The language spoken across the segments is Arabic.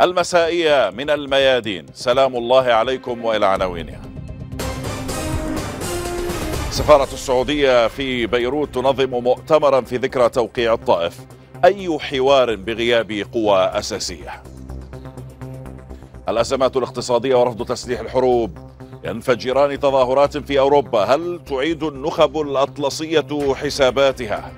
المسائية من الميادين. سلام الله عليكم وإلى عناوينها. سفارة السعودية في بيروت تنظم مؤتمرا في ذكرى توقيع الطائف. أي حوار بغياب قوى أساسية؟ الأزمات الاقتصادية ورفض تسليح الحروب. ينفجران تظاهرات في أوروبا. هل تعيد النخب الأطلسية حساباتها؟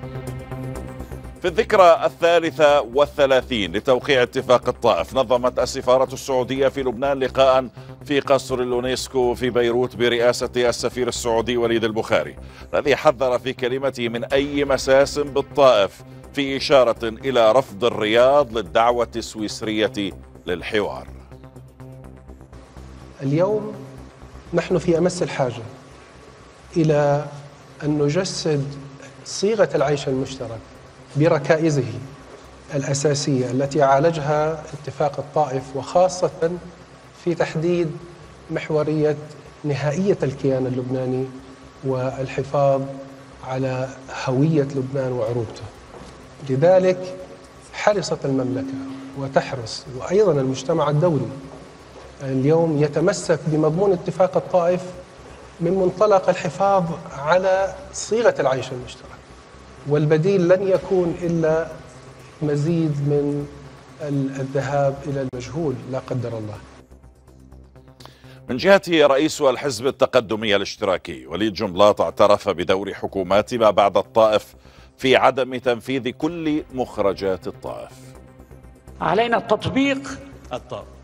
في الذكرى 33 لتوقيع اتفاق الطائف نظمت السفارة السعودية في لبنان لقاء في قصر اليونسكو في بيروت برئاسة السفير السعودي وليد البخاري، الذي حذر في كلمته من أي مساس بالطائف، في إشارة إلى رفض الرياض للدعوة السويسرية للحوار. اليوم نحن في أمس الحاجة إلى أن نجسد صيغة العيش المشترك بركائزه الأساسية التي عالجها اتفاق الطائف، وخاصة في تحديد محورية نهائية الكيان اللبناني والحفاظ على هوية لبنان وعروبته. لذلك حرصت المملكة وتحرص، وأيضا المجتمع الدولي اليوم يتمسك بمضمون اتفاق الطائف من منطلق الحفاظ على صيغة العيش المشترك، والبديل لن يكون إلا مزيد من الذهاب إلى المجهول لا قدر الله. من جهته رئيس الحزب التقدمي الاشتراكي وليد جنبلاط اعترف بدور حكومات ما بعد الطائف في عدم تنفيذ كل مخرجات الطائف. علينا تطبيق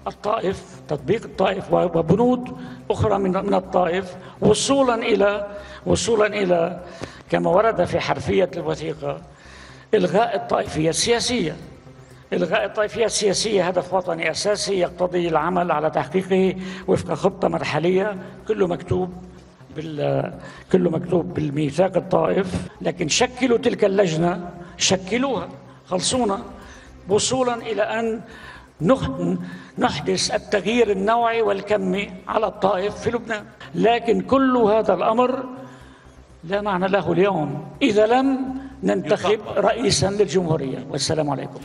الطائف، تطبيق الطائف وبنود أخرى من الطائف، وصولا إلى كما ورد في حرفية الوثيقة إلغاء الطائفية السياسية. إلغاء الطائفية السياسية هدف وطني أساسي يقتضي العمل على تحقيقه وفق خطة مرحلية، كله مكتوب بالميثاق الطائف، لكن شكلوا تلك اللجنة، شكلوها خلصونا، وصولا إلى أن نحدث التغيير النوعي والكمي على الطائف في لبنان. لكن كل هذا الأمر لا معنى له اليوم إذا لم ننتخب رئيسا للجمهورية. والسلام عليكم.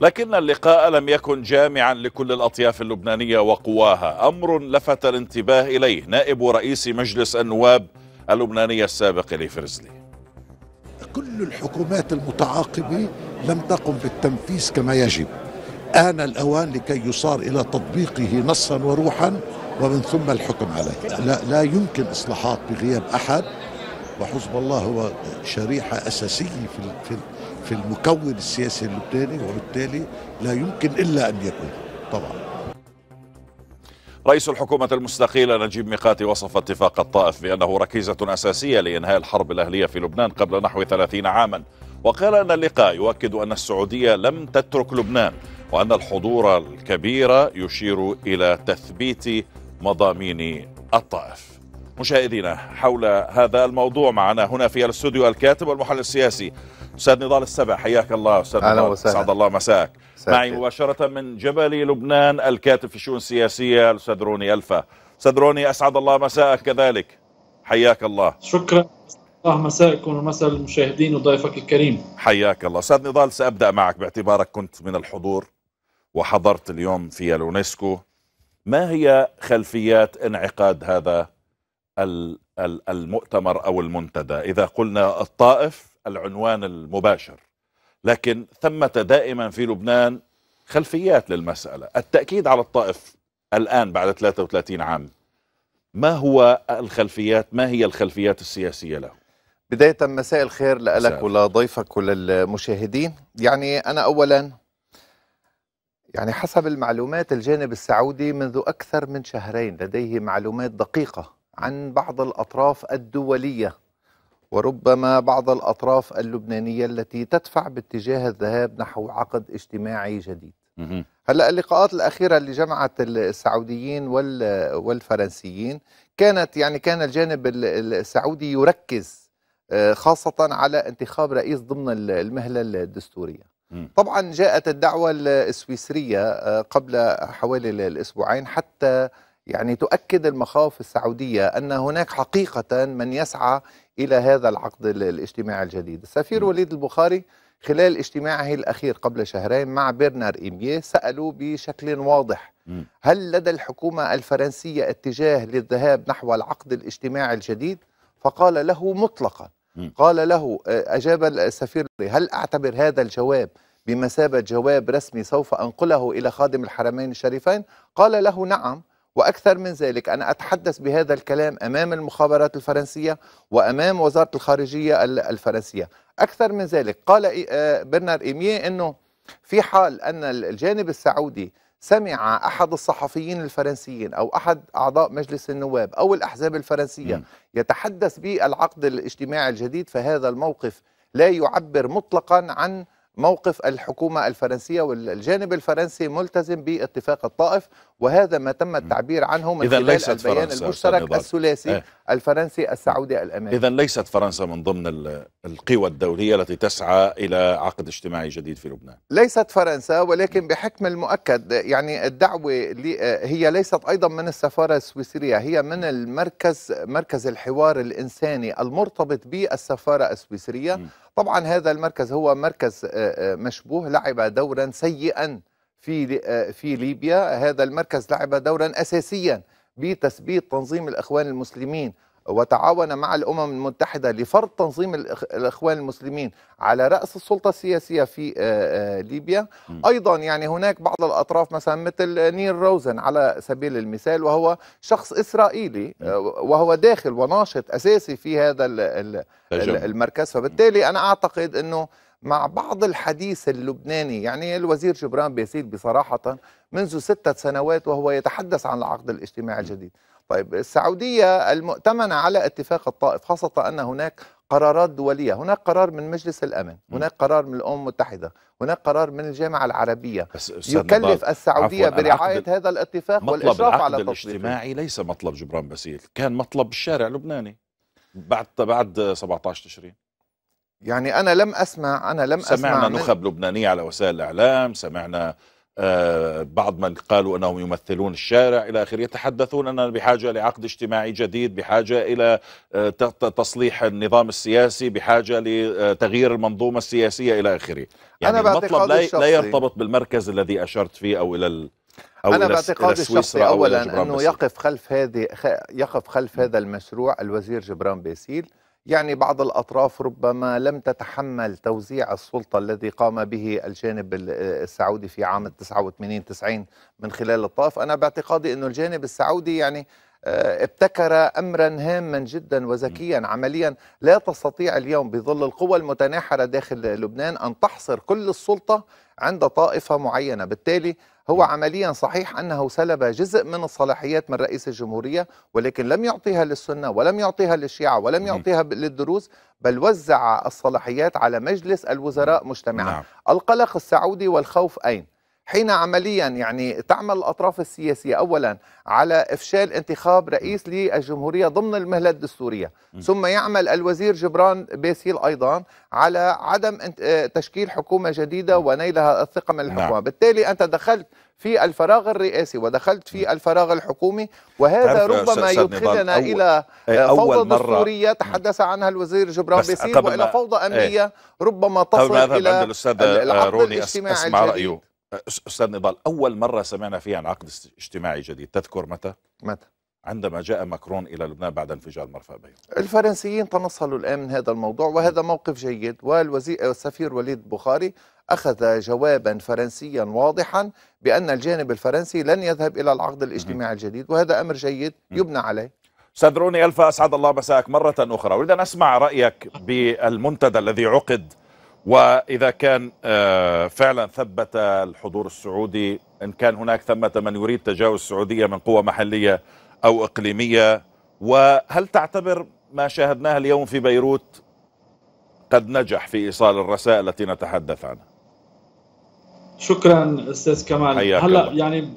لكن اللقاء لم يكن جامعا لكل الأطياف اللبنانية وقواها. أمر لفت الانتباه إليه نائب رئيس مجلس النواب اللبناني السابق ليفرزلي. كل الحكومات المتعاقبة لم تقم بالتنفيذ كما يجب. آن الأوان لكي يصار إلى تطبيقه نصا وروحا، ومن ثم الحكم عليه. لا يمكن إصلاحات بغياب أحد، وحزب الله هو شريحة أساسية في المكون السياسي اللبناني، وبالتالي لا يمكن إلا أن يكون. طبعا رئيس الحكومة المستقيلة نجيب ميقاتي وصف اتفاق الطائف بأنه ركيزة أساسية لإنهاء الحرب الأهلية في لبنان قبل نحو 30 عاما، وقال أن اللقاء يؤكد أن السعودية لم تترك لبنان، وأن الحضور الكبير يشير إلى تثبيت مضامين الطائف. مشاهدينا، حول هذا الموضوع معنا هنا في الاستوديو الكاتب والمحلل السياسي أستاذ نضال السبع. حياك الله أستاذ نضال، سعد الله مساك. معي مباشرة من جبل لبنان الكاتب في الشؤون السياسية الأستاذ روني الفا. أستاذ روني، أسعد الله مساءك كذلك، حياك الله. شكرا، مساءكم ومساء المشاهدين وضيفك الكريم، حياك الله. أستاذ نضال، سأبدأ معك باعتبارك كنت من الحضور وحضرت اليوم في اليونسكو. ما هي خلفيات انعقاد هذا المؤتمر أو المنتدى؟ إذا قلنا الطائف العنوان المباشر، لكن ثمة دائما في لبنان خلفيات للمسألة. التأكيد على الطائف الآن بعد 33 عام، ما هو الخلفيات؟ ما هي الخلفيات السياسية له؟ بداية مساء الخير لك ولضيفك وللمشاهدين. يعني أنا أولا، يعني حسب المعلومات الجانب السعودي منذ أكثر من شهرين لديه معلومات دقيقة عن بعض الأطراف الدولية وربما بعض الأطراف اللبنانية التي تدفع باتجاه الذهاب نحو عقد اجتماعي جديد. هلأ اللقاءات الأخيرة اللي جمعت السعوديين والفرنسيين كانت، يعني كان الجانب السعودي يركز خاصة على انتخاب رئيس ضمن المهلة الدستورية. طبعا جاءت الدعوة السويسرية قبل حوالي الأسبوعين حتى يعني تؤكد المخاوف السعودية أن هناك حقيقة من يسعى إلى هذا العقد الاجتماعي الجديد. السفير وليد البخاري خلال اجتماعه الأخير قبل شهرين مع بيرنار إيمه سألوا بشكل واضح هل لدى الحكومة الفرنسية اتجاه للذهاب نحو العقد الاجتماعي الجديد؟ فقال له مطلقا. قال له أجاب السفير: هل أعتبر هذا الجواب بمثابة جواب رسمي سوف أنقله إلى خادم الحرمين الشريفين؟ قال له نعم، وأكثر من ذلك، أنا أتحدث بهذا الكلام أمام المخابرات الفرنسية وأمام وزارة الخارجية الفرنسية. أكثر من ذلك، قال برنار إيميه أنه في حال أن الجانب السعودي سمع أحد الصحفيين الفرنسيين أو أحد أعضاء مجلس النواب أو الأحزاب الفرنسية يتحدث بالعقد الاجتماعي الجديد، فهذا الموقف لا يعبر مطلقا عن موقف الحكومة الفرنسية، والجانب الفرنسي ملتزم باتفاق الطائف، وهذا ما تم التعبير عنه من خلال البيان المشترك الثلاثي الفرنسي السعودي الأمريكي. إذا ليست فرنسا من ضمن القوى الدولية التي تسعى إلى عقد اجتماعي جديد في لبنان. ليست فرنسا، ولكن بحكم المؤكد يعني الدعوة هي ليست أيضا من السفارة السويسرية، هي من مركز الحوار الإنساني المرتبط بالسفارة السويسرية. طبعا هذا المركز هو مركز مشبوه، لعب دورا سيئا في ليبيا. هذا المركز لعب دورا أساسيا بتثبيت تنظيم الإخوان المسلمين، وتعاون مع الأمم المتحدة لفرض تنظيم الإخوان المسلمين على رأس السلطة السياسية في ليبيا. أيضا يعني هناك بعض الأطراف مثلا مثل نير روزن على سبيل المثال، وهو شخص إسرائيلي وهو داخل وناشط أساسي في هذا المركز. فبالتالي أنا أعتقد أنه مع بعض الحديث اللبناني، يعني الوزير جبران باسيل بصراحة منذ 6 سنوات وهو يتحدث عن العقد الاجتماعي الجديد. طيب السعودية المؤتمنة على اتفاق الطائف، خاصة أن هناك قرارات دولية، هناك قرار من مجلس الأمن، هناك قرار من الأمم المتحدة، هناك قرار من الجامعة العربية، يكلف السعودية برعاية هذا الاتفاق والإشراف على تطبيقه. مطلب العقد الاجتماعي ليس مطلب جبران باسيل، كان مطلب الشارع اللبناني بعد 17 تشرين. يعني أنا لم أسمع سمعنا نخب لبنانية على وسائل الإعلام، سمعنا بعض من قالوا أنهم يمثلون الشارع إلى آخره، يتحدثون أننا بحاجة لعقد اجتماعي جديد، بحاجة إلى تصليح النظام السياسي، بحاجة لتغيير المنظومة السياسية إلى آخره. يعني المطلب لا يرتبط بالمركز الذي أشرت فيه أو إلى أنا باعتقادي الشخصي أولا أنه يقف خلف هذا المشروع الوزير جبران باسيل. يعني بعض الأطراف ربما لم تتحمل توزيع السلطة الذي قام به الجانب السعودي في عام 89-90 من خلال الطائف. أنا باعتقادي أنه الجانب السعودي يعني ابتكر أمرا هاما جدا وذكيا عمليا، لا تستطيع اليوم بظل القوى المتناحرة داخل لبنان أن تحصر كل السلطة عند طائفة معينة. بالتالي هو عمليا صحيح أنه سلب جزء من الصلاحيات من رئيس الجمهورية، ولكن لم يعطيها للسنة ولم يعطيها للشيعة ولم يعطيها للدروز، بل وزع الصلاحيات على مجلس الوزراء مجتمعا. القلق السعودي والخوف أين؟ حين عمليا يعني تعمل الأطراف السياسية أولا على إفشال انتخاب رئيس للجمهورية ضمن المهلة الدستورية، ثم يعمل الوزير جبران باسيل أيضا على عدم تشكيل حكومة جديدة ونيلها الثقة من الحكومة. بالتالي أنت دخلت في الفراغ الرئاسي ودخلت في الفراغ الحكومي، وهذا ربما يدخلنا إلى فوضى دستورية تحدث عنها الوزير جبران باسيل، وإلى فوضى أمنية ربما تصل إلى العقد الاجتماعي الجديد. أستاذ نضال، أول مرة سمعنا فيها عن عقد اجتماعي جديد تذكر متى؟ عندما جاء ماكرون إلى لبنان بعد انفجار مرفأ بيروت. الفرنسيين تنصلوا الآن من هذا الموضوع، وهذا موقف جيد، والسفير وليد البخاري أخذ جوابا فرنسيا واضحا بأن الجانب الفرنسي لن يذهب إلى العقد الاجتماعي الجديد، وهذا أمر جيد يبنى عليه. أستاذ روني الفا، أسعد الله مساءك مرة أخرى، أريد أن أسمع رأيك بالمنتدى الذي عقد، وإذا كان فعلا ثبت الحضور السعودي، إن كان هناك ثمة من يريد تجاوز السعودية من قوى محلية أو إقليمية، وهل تعتبر ما شاهدناه اليوم في بيروت قد نجح في إيصال الرسائل التي نتحدث عنها؟ شكرا أستاذ كمال. هلا يعني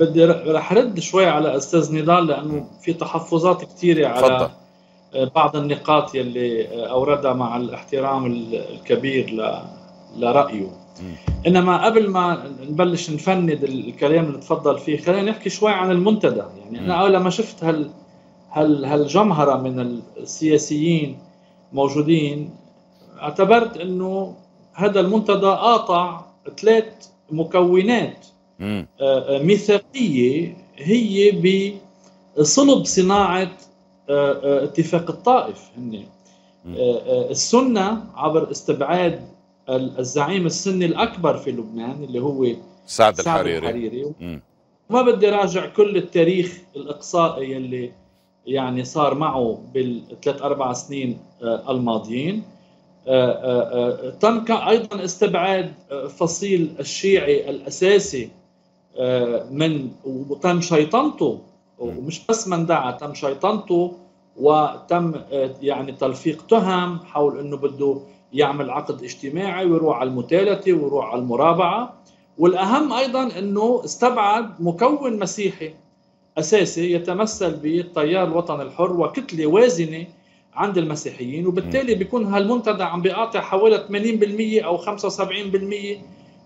بدي رح رد شوي على أستاذ نضال، لأنه في تحفظات كثيرة على فضل بعض النقاط يلي أوردها، مع الاحترام الكبير لرأيه. إنما قبل ما نبلش نفند الكلام اللي تفضل فيه، خلينا نحكي شوي عن المنتدى. يعني أنا أول ما شفت هالجمهرة من السياسيين موجودين، اعتبرت انه هذا المنتدى قاطع ثلاث مكونات ميثاقية هي بصلب صناعة اتفاق الطائف. هن السنة عبر استبعاد الزعيم السني الأكبر في لبنان اللي هو سعد الحريري. ما بدي راجع كل التاريخ الإقصائي اللي يعني صار معه بالثلاث أربع سنين الماضيين. تم أيضا استبعاد فصيل الشيعي الأساسي من، وتم شيطنته، ومش بس مندعة، تم شيطنته وتم يعني تلفيق تهم حول انه بده يعمل عقد اجتماعي ويروح على المثالثه ويروح على المرابعه. والاهم ايضا انه استبعد مكون مسيحي اساسي يتمثل بالتيار الوطني الحر وكتله وازنه عند المسيحيين، وبالتالي بيكون هالمنتدى عم بيقاطع حوالي 80% او 75%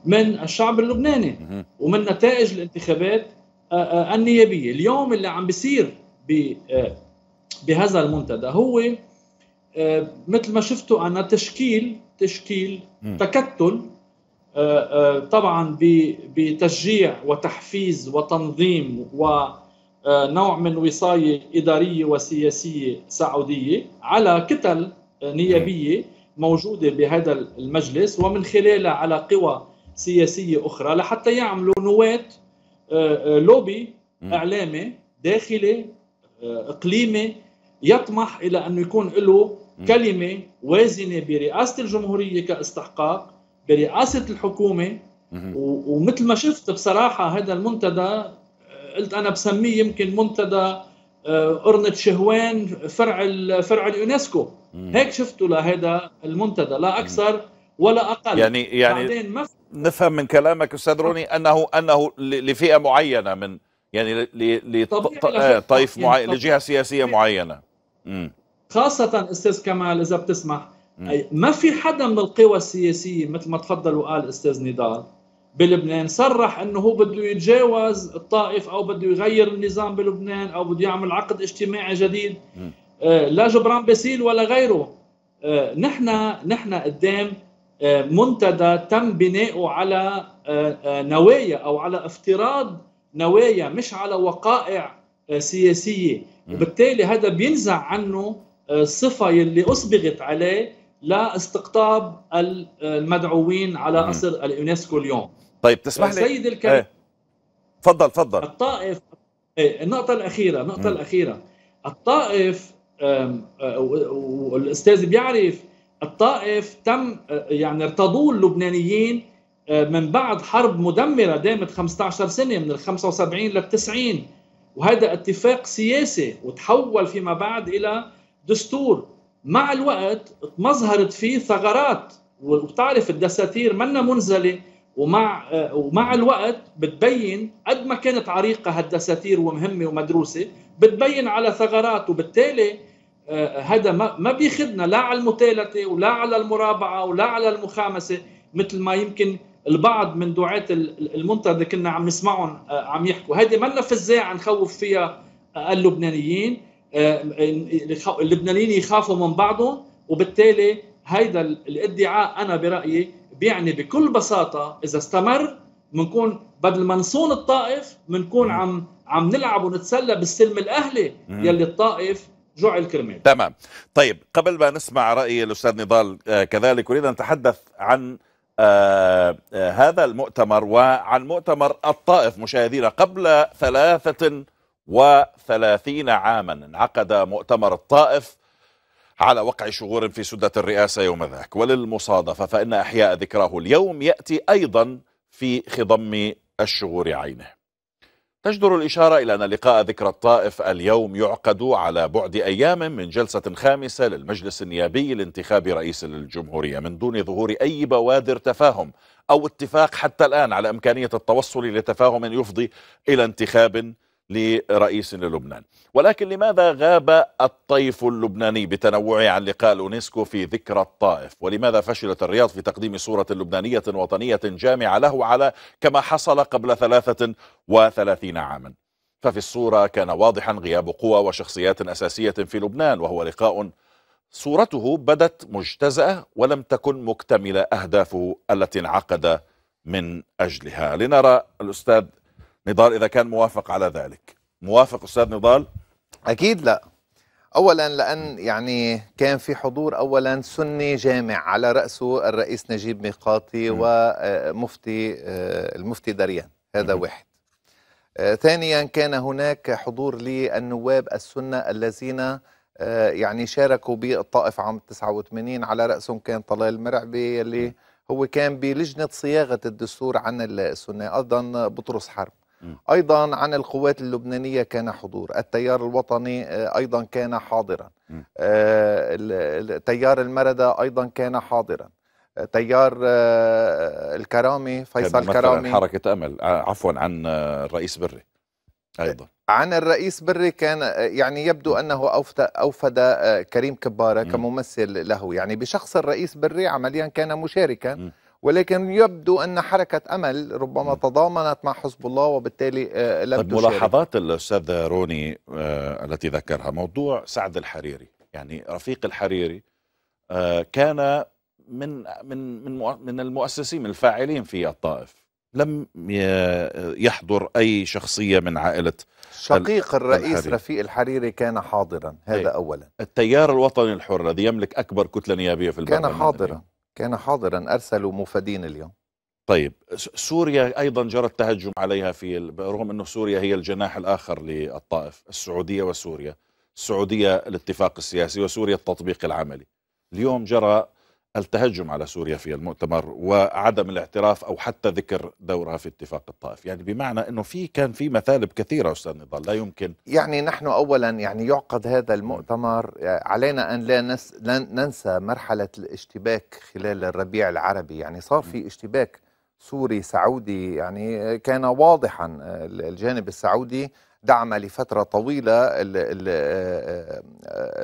من الشعب اللبناني ومن نتائج الانتخابات النيابيه. اليوم اللي عم بيصير بهذا المنتدى هو مثل ما شفتوا أنا تشكيل تكتل، طبعا بتشجيع وتحفيز وتنظيم ونوع من وصاية إدارية وسياسية سعودية على كتل نيابية موجودة بهذا المجلس، ومن خلالها على قوى سياسية أخرى لحتى يعملوا نواة لوبي إعلامي داخلي إقليمي يطمح إلى أن يكون له كلمة وازنة برئاسة الجمهورية كاستحقاق، برئاسة الحكومة. ومثل ما شفت بصراحة هذا المنتدى، قلت أنا بسميه يمكن منتدى قرنة شهوان فرع اليونسكو. هيك شفته لهذا المنتدى، لا أكثر ولا أقل. يعني نفهم من كلامك أستاذ روني أنه لفئة معينة من يعني لطائف معين، لجهه سياسيه معينه. خاصه استاذ كمال اذا بتسمح، ما في حدا من القوى السياسيه مثل ما تفضل وقال استاذ نضال بلبنان صرح انه هو بده يتجاوز الطائف او بده يغير النظام بلبنان او بده يعمل عقد اجتماعي جديد. لا جبران باسيل ولا غيره. نحن قدام منتدى تم بناؤه على نوايا او على افتراض نوايا، مش على وقائع سياسية. وبالتالي هذا بينزع عنه الصفة اللي أصبغت عليه لاستقطاب المدعوين على أثر اليونسكو اليوم. طيب تسمح لي سيد الكريم. تفضل. الطائف، النقطة الأخيرة، الطائف والأستاذ بيعرف، الطائف تم يعني ارتضوه اللبنانيين من بعد حرب مدمرة دامت 15 سنة من 75 لل90، وهذا اتفاق سياسي وتحول فيما بعد إلى دستور. مع الوقت مظهرت فيه ثغرات، وبتعرف الدساتير منا منزلة، ومع الوقت بتبين قد ما كانت عريقة هالدساتير ومهمة ومدروسة، بتبين على ثغرات. وبالتالي هذا ما بيخدنا لا على المثالثة ولا على المرابعة ولا على المخامسة، مثل ما يمكن البعض من دعاة المنتدى كنا عم نسمعهم عم يحكوا. هذه مالنا فزاعة نخوف فيها اللبنانيين، اللبنانيين يخافوا من بعضهم. وبالتالي هيدا الادعاء أنا برأيي بيعني بكل بساطة إذا استمر منكون بدل ما نصون الطائف منكون عم نلعب ونتسلى بالسلم الأهلي يلي الطائف جوع الكرمال. تمام. طيب قبل ما نسمع رأي الأستاذ نضال كذلك أريد أن أتحدث عن هذا المؤتمر وعن مؤتمر الطائف. مشاهدينا قبل 33 عاما انعقد مؤتمر الطائف على وقع شغور في سدة الرئاسة يوم ذاك، وللمصادفة فإن إحياء ذكراه اليوم يأتي أيضا في خضم الشغور عينه. تجدر الإشارة إلى أن لقاء ذكرى الطائف اليوم يعقد على بعد أيام من جلسة خامسة للمجلس النيابي لانتخاب رئيس الجمهورية، من دون ظهور أي بوادر تفاهم أو اتفاق حتى الآن على إمكانية التوصل لتفاهم يفضي إلى انتخاب لرئيس للبنان. ولكن لماذا غاب الطيف اللبناني بتنوعه عن لقاء اليونسكو في ذكرى الطائف؟ ولماذا فشلت الرياض في تقديم صورة لبنانية وطنية جامعة له على كما حصل قبل 33 عاما؟ ففي الصورة كان واضحا غياب قوى وشخصيات أساسية في لبنان، وهو لقاء صورته بدت مجتزأة ولم تكن مكتملة أهدافه التي انعقد من أجلها. لنرى الأستاذ نضال إذا كان موافق على ذلك. موافق أستاذ نضال؟ أكيد لا. أولا لأن يعني كان في حضور أولا سني جامع على رأسه الرئيس نجيب ميقاتي ومفتي المفتي دريان، هذا واحد. ثانيا كان هناك حضور للنواب السنة الذين يعني شاركوا بالطائف عام 89، على رأسهم كان طلال المرعبي اللي هو كان بلجنة صياغة الدستور عن السنة، أيضا بطرس حرب. أيضا عن القوات اللبنانية كان حضور، التيار الوطني أيضا كان حاضرا، تيار المردة أيضا كان حاضرا، تيار الكرامي فيصل الكرامي، حركة أمل، عفوا عن الرئيس بري، أيضا عن الرئيس بري كان يعني يبدو أنه أوفد كريم كبارة كممثل له، يعني بشخص الرئيس بري عمليا كان مشاركا، ولكن يبدو أن حركة أمل ربما تضامنت مع حزب الله وبالتالي لم تشارك. ملاحظات الأستاذ روني التي ذكرها موضوع سعد الحريري، يعني رفيق الحريري كان من المؤسسين من الفاعلين في الطائف، لم يحضر أي شخصية من عائلة شقيق الرئيس رفيق الحريري كان حاضرا، هذا أولا. التيار الوطني الحر الذي يملك أكبر كتلة نيابية في البرلمان كان حاضرا اليوم. كان حاضرا، أرسلوا مفادين اليوم. طيب سوريا أيضا جرت تهجم عليها رغم أنه سوريا هي الجناح الآخر للطائف، السعودية وسوريا، السعودية الاتفاق السياسي وسوريا التطبيق العملي. اليوم جرى التهجم على سوريا في المؤتمر وعدم الاعتراف أو حتى ذكر دورها في اتفاق الطائف، يعني بمعنى أنه كان في مثالب كثيرة أستاذ نضال لا يمكن. يعني نحن أولا يعني يعقد هذا المؤتمر، علينا أن لا ننسى مرحلة الاشتباك خلال الربيع العربي، يعني صار في اشتباك سوري سعودي، يعني كان واضحا الجانب السعودي دعم لفترة طويلة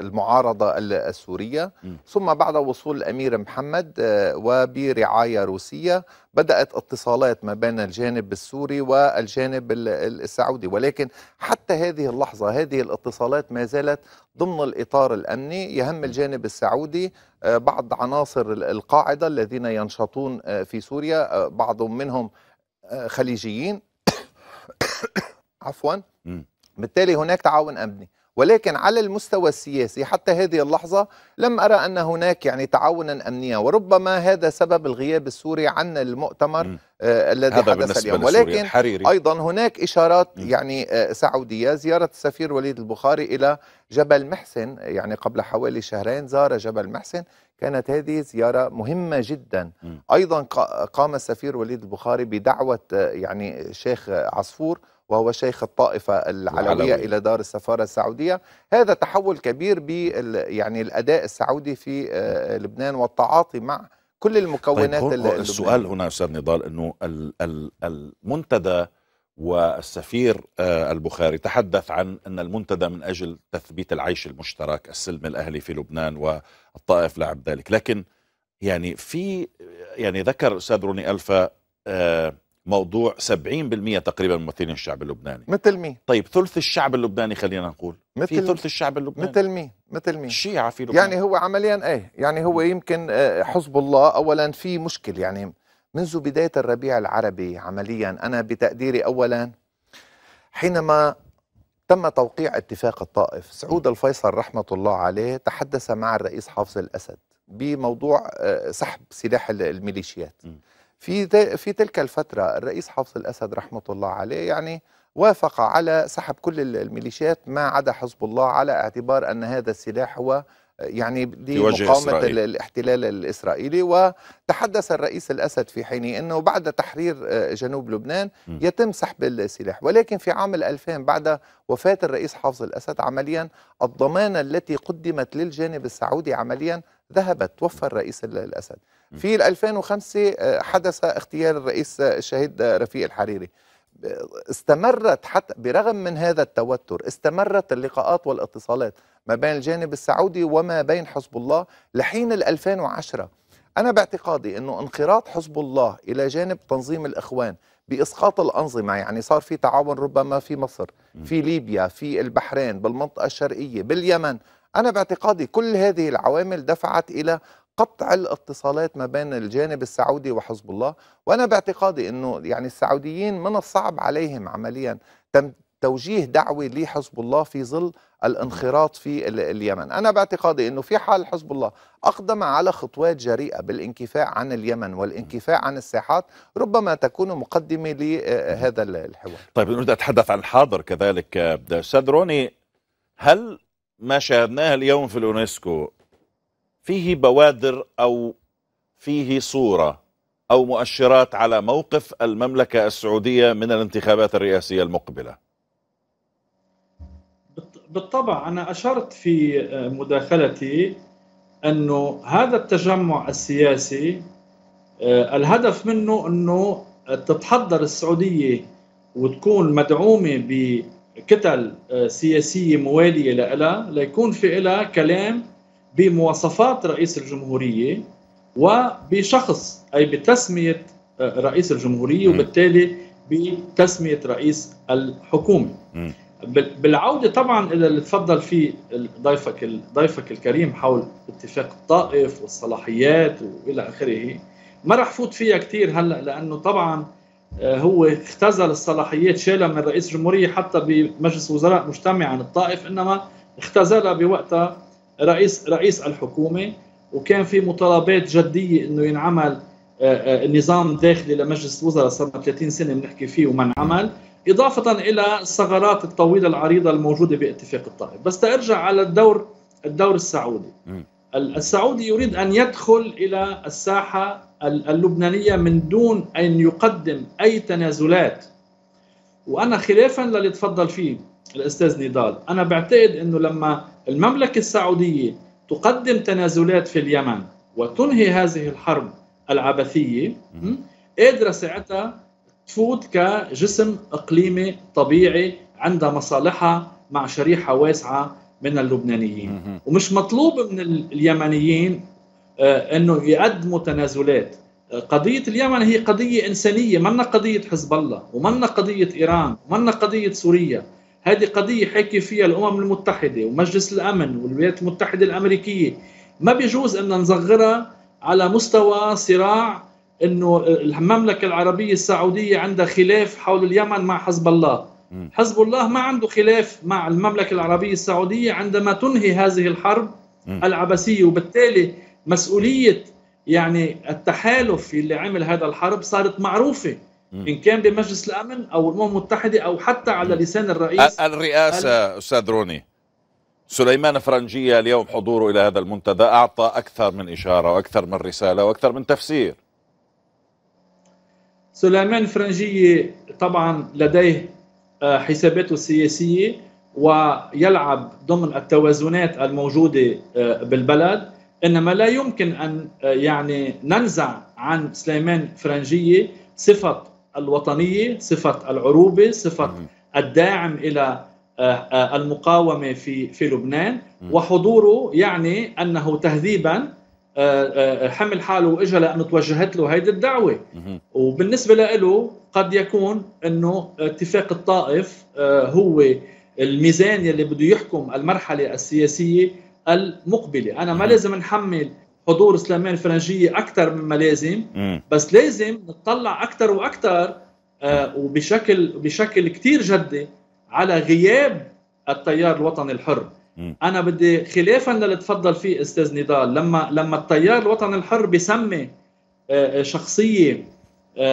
المعارضة السورية، ثم بعد وصول الأمير محمد وبرعاية روسية بدأت اتصالات ما بين الجانب السوري والجانب السعودي، ولكن حتى هذه اللحظة هذه الاتصالات ما زالت ضمن الإطار الأمني، يهم الجانب السعودي بعض عناصر القاعدة الذين ينشطون في سوريا، بعضهم منهم خليجيين عفوا، بالتالي هناك تعاون أمني، ولكن على المستوى السياسي حتى هذه اللحظة لم أرى أن هناك يعني تعاونا أمنيا، وربما هذا سبب الغياب السوري عن المؤتمر الذي حدث اليوم. ولكن أيضا هناك إشارات يعني سعودية، زيارة السفير وليد البخاري إلى جبل محسن يعني قبل حوالي شهرين، زار جبل محسن، كانت هذه زيارة مهمة جدا. أيضا قام السفير وليد البخاري بدعوة يعني شيخ عصفور وهو شيخ الطائفة العلوية إلى دار السفارة السعودية، هذا تحول كبير يعني الأداء السعودي في لبنان والتعاطي مع كل المكونات. طيب السؤال هنا أستاذ نضال أنه المنتدى والسفير البخاري تحدث عن أن المنتدى من أجل تثبيت العيش المشترك، السلم الأهلي في لبنان، والطائف لعب ذلك، لكن يعني ذكر أستاذ روني الفا موضوع 70% تقريبا ممثلين الشعب اللبناني. مثل مين؟ طيب ثلث الشعب اللبناني خلينا نقول، في ثلث الشعب اللبناني مثل مين؟ الشيعة في لبنان، يعني هو عمليا يعني هو يمكن حزب الله اولا في مشكل، يعني منذ بداية الربيع العربي عمليا انا بتقديري اولا حينما تم توقيع اتفاق الطائف سعود الفيصل رحمة الله عليه تحدث مع الرئيس حافظ الأسد بموضوع سحب سلاح الميليشيات. في تلك الفترة الرئيس حافظ الأسد رحمة الله عليه يعني وافق على سحب كل الميليشيات ما عدا حزب الله، على اعتبار أن هذا السلاح هو يعني لمقاومة الاحتلال الإسرائيلي. وتحدث الرئيس الأسد في حينه أنه بعد تحرير جنوب لبنان يتم سحب السلاح، ولكن في عام 2000 بعد وفاة الرئيس حافظ الأسد عمليا الضمانة التي قدمت للجانب السعودي عمليا ذهبت، توفى الرئيس الأسد. في 2005 حدث اغتيال الرئيس الشهيد رفيق الحريري، استمرت حتى برغم من هذا التوتر استمرت اللقاءات والاتصالات ما بين الجانب السعودي وما بين حزب الله لحين 2010. أنا باعتقادي أنه انخراط حزب الله إلى جانب تنظيم الإخوان بإسقاط الأنظمة. يعني صار في تعاون ربما في مصر، في ليبيا، في البحرين، بالمنطقة الشرقية، باليمن. أنا باعتقادي كل هذه العوامل دفعت إلى قطع الاتصالات ما بين الجانب السعودي وحزب الله. وأنا باعتقادي أنه يعني السعوديين من الصعب عليهم عمليا تم توجيه دعوة لحزب الله في ظل الانخراط في اليمن. أنا باعتقادي أنه في حال حزب الله أقدم على خطوات جريئة بالانكفاء عن اليمن والانكفاء عن الساحات ربما تكون مقدمة لهذا الحوار. طيب نريد أتحدث عن الحاضر كذلك. أستاذ روني، هل ما شاهدناه اليوم في اليونسكو فيه بوادر أو فيه صورة أو مؤشرات على موقف المملكة السعودية من الانتخابات الرئاسية المقبلة؟ بالطبع، أنا أشرت في مداخلتي أنه هذا التجمع السياسي الهدف منه أنه تتحضر السعودية وتكون مدعومة بكتل سياسية موالية لها، ليكون في لها كلام بمواصفات رئيس الجمهورية وبشخص، أي بتسمية رئيس الجمهورية وبالتالي بتسمية رئيس الحكومة. بالعودة طبعا إلى اللي تفضل فيه ضيفك الكريم حول اتفاق الطائف والصلاحيات وإلى آخره، ما رح فوت فيها كثير هلأ، لأنه طبعا هو اختزل الصلاحيات، شالها من رئيس الجمهورية حتى بمجلس وزراء مجتمع عن الطائف، إنما اختزلها بوقتها رئيس الحكومة. وكان في مطالبات جدية إنه ينعمل نظام داخلي لمجلس الوزراء، صرنا 30 سنة بنحكي فيه وما انعمل، إضافة إلى الثغرات الطويلة العريضة الموجودة باتفاق الطائف. بس ترجع على الدور السعودي. السعودي يريد أن يدخل إلى الساحة اللبنانية من دون أن يقدم أي تنازلات. وأنا خلافاً للي تفضل فيه الأستاذ نضال، أنا بعتقد أنه لما المملكة السعودية تقدم تنازلات في اليمن وتنهي هذه الحرب العبثية، قادرة ساعتها تفوت كجسم إقليمي طبيعي عندها مصالحها مع شريحة واسعة من اللبنانيين. ومش مطلوب من اليمنيين أنه يقدموا تنازلات. قضية اليمن هي قضية إنسانية، منا قضية حزب الله ومنا قضية إيران ومنا قضية سوريا. هذه قضية حكي فيها الأمم المتحدة ومجلس الأمن والولايات المتحدة الأمريكية. ما بيجوز أن نصغرها على مستوى صراع أنه المملكة العربية السعودية عندها خلاف حول اليمن مع حزب الله. حزب الله ما عنده خلاف مع المملكة العربية السعودية عندما تنهي هذه الحرب العبثية، وبالتالي مسؤولية يعني التحالف اللي عمل هذا الحرب صارت معروفة، إن كان بمجلس الأمن أو الأمم المتحدة أو حتى على لسان الرئيس الرئاسة. أستاذ روني، سليمان فرنجية اليوم حضوره إلى هذا المنتدى أعطى أكثر من إشارة وأكثر من رسالة وأكثر من تفسير. سليمان فرنجية طبعا لديه حساباته السياسية ويلعب ضمن التوازنات الموجودة بالبلد، إنما لا يمكن أن يعني ننزع عن سليمان فرنجية صفة الوطنية، صفة العروبة، صفة الداعم إلى المقاومة في لبنان. وحضوره يعني أنه تهذيبا حمل حاله وإجا لأنه توجهت له هيدي الدعوة. وبالنسبة له قد يكون أنه اتفاق الطائف هو الميزان اللي بده يحكم المرحلة السياسية المقبلة. أنا ما لازم نحمل حضور سليمان فرنجية أكثر مما لازم، بس لازم نطلع أكثر وأكثر وبشكل كثير جدي على غياب التيار الوطني الحر. أنا بدي خلافاً للي تفضل فيه أستاذ نضال، لما التيار الوطني الحر بيسمي شخصية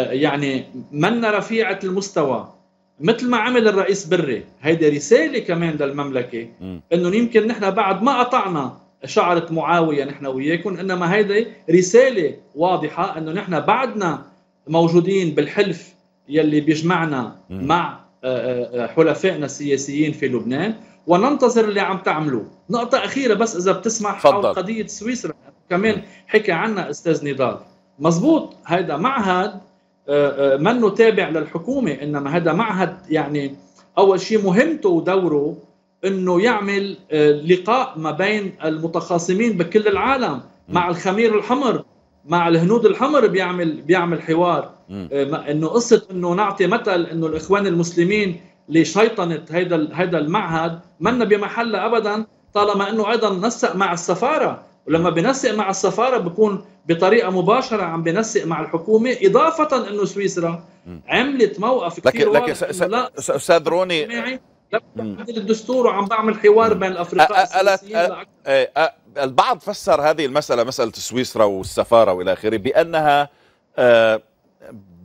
يعني من رفيعة المستوى مثل ما عمل الرئيس بري، هيدا رسالة كمان للمملكة إنه يمكن نحن بعد ما قطعنا شعرة معاوية نحن وياكم، إنما هيدي رسالة واضحة إنه نحن بعدنا موجودين بالحلف يلي بيجمعنا مع حلفائنا السياسيين في لبنان، وننتظر اللي عم تعملوه. نقطة أخيرة بس إذا بتسمح، حول قضية سويسرا كمان حكى عنها أستاذ نضال. مزبوط، هيدا معهد منه تابع للحكومة، إنما هذا معهد يعني أول شيء مهمته ودوره إنه يعمل لقاء ما بين المتخاصمين بكل العالم، مع الخمير الحمر، مع الهنود الحمر بيعمل حوار، انه قصه انه نعطي مثل انه الاخوان المسلمين لشيطنه هيدا المعهد منا بمحلها ابدا، طالما انه ايضا نسق مع السفاره، ولما بنسق مع السفاره بكون بطريقه مباشره عم بنسق مع الحكومه، اضافه انه سويسرا عملت موقف كثير واضح. استاذ روني بعدل الدستور وعم بعمل حوار بين الافرقاء السياسيين. البعض فسر هذه المساله، مساله سويسرا والسفاره والى اخره،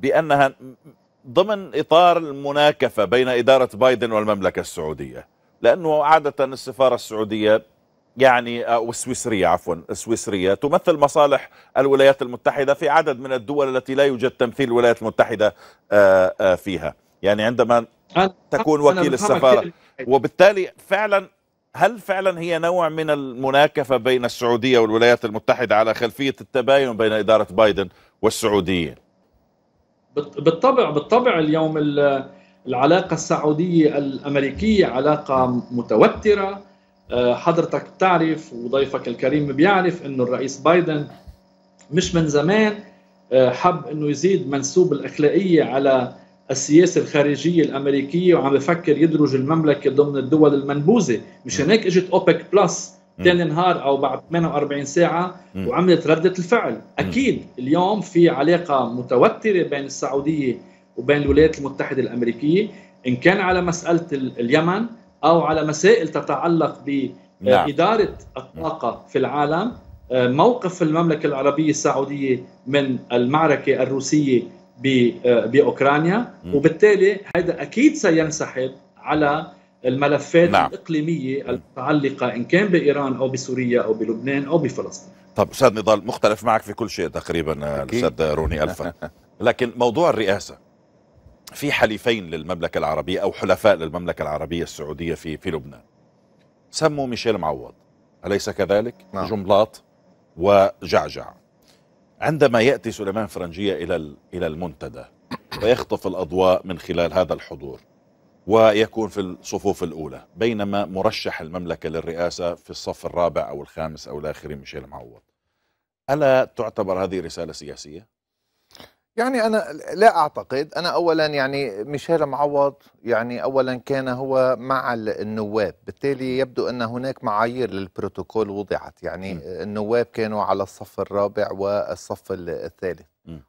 بانها ضمن اطار المناكفه بين اداره بايدن والمملكه السعوديه، لانه عاده السفاره السعوديه يعني او السويسريه عفوا السويسريه تمثل مصالح الولايات المتحده في عدد من الدول التي لا يوجد تمثيل الولايات المتحده فيها، يعني عندما تكون وكيل السفارة، وبالتالي فعلا هل فعلا هي نوع من المناكفة بين السعودية والولايات المتحدة على خلفية التباين بين إدارة بايدن والسعوديين؟ بالطبع اليوم العلاقة السعودية الأمريكية علاقة متوترة. حضرتك بتعرف وضيفك الكريم بيعرف أنه الرئيس بايدن مش من زمان حب أنه يزيد منسوب الأخلاقية على السياسة الخارجية الأمريكية، وعم بفكر يدرج المملكة ضمن الدول المنبوذة. مش هناك اجت أوبك بلس ثاني نهار أو بعد 48 ساعة وعملت ردة الفعل. أكيد اليوم في علاقة متوترة بين السعودية وبين الولايات المتحدة الأمريكية، إن كان على مسألة اليمن أو على مسائل تتعلق بإدارة الطاقة في العالم. موقف المملكة العربية السعودية من المعركة الروسية بأوكرانيا، وبالتالي هذا أكيد سينسحب على الملفات الإقليمية المتعلقة إن كان بإيران أو بسوريا أو بلبنان أو بفلسطين. طب أستاذ نضال، مختلف معك في كل شيء تقريبا الأستاذ روني الفا، لكن موضوع الرئاسة في حليفين للمملكة العربية أو حلفاء للمملكة العربية السعودية في لبنان، سموا ميشيل معوض أليس كذلك؟ جنبلاط وجعجع. عندما يأتي سليمان فرنجية إلى المنتدى ويخطف الأضواء من خلال هذا الحضور ويكون في الصفوف الأولى، بينما مرشح المملكة للرئاسة في الصف الرابع أو الخامس أو الآخر ميشيل معوض، ألا تعتبر هذه رسالة سياسية؟ يعني أنا لا أعتقد. أنا أولا يعني ميشيل معوض يعني أولا كان هو مع النواب، بالتالي يبدو أن هناك معايير للبروتوكول وضعت، يعني النواب كانوا على الصف الرابع والصف الثالث،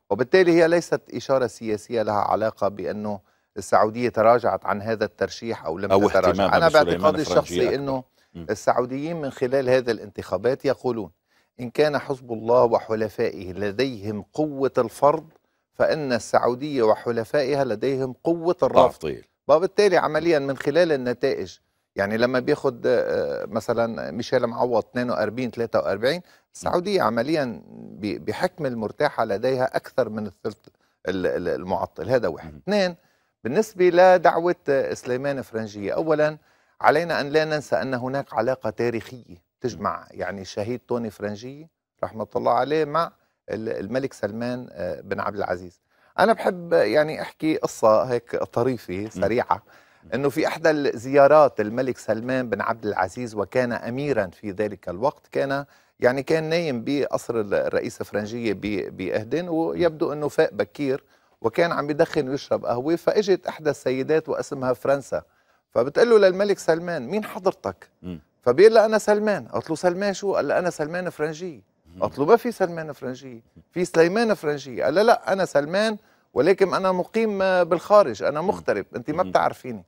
وبالتالي هي ليست إشارة سياسية لها علاقة بأنه السعودية تراجعت عن هذا الترشيح أو لم تتراجع. أنا باعتقادي الشخصي أنه السعوديين من خلال هذه الانتخابات يقولون إن كان حزب الله وحلفائه لديهم قوة الفرض، فإن السعودية وحلفائها لديهم قوة الرفض. وبالتالي عمليا من خلال النتائج، يعني لما بياخد مثلا ميشيل معوض 42-43، السعودية عمليا بحكم المرتاحة لديها أكثر من الثلث المعطل. هذا واحد. اثنين، بالنسبة لدعوة سليمان فرنجية، أولا علينا أن لا ننسى أن هناك علاقة تاريخية تجمع يعني الشهيد توني فرنجية رحمة الله عليه مع الملك سلمان بن عبد العزيز. أنا بحب يعني أحكي قصة هيك طريفة سريعة، أنه في إحدى الزيارات الملك سلمان بن عبد العزيز وكان أميرا في ذلك الوقت، كان يعني كان نايم بقصر الرئيسة فرنجية بأهدن، ويبدو أنه فاق بكير وكان عم يدخن ويشرب قهوة، فإجت إحدى السيدات واسمها فرنسا، فبتقول له للملك سلمان مين حضرتك؟ فبيقول لها أنا سلمان. قلت له سلمان شو؟ قال لها أنا سلمان فرنجية. قلت له ما في سلمان فرنجية، في سليمان فرنجية. قال لا أنا سلمان، ولكن أنا مقيم بالخارج، أنا مغترب، أنت ما بتعرفيني.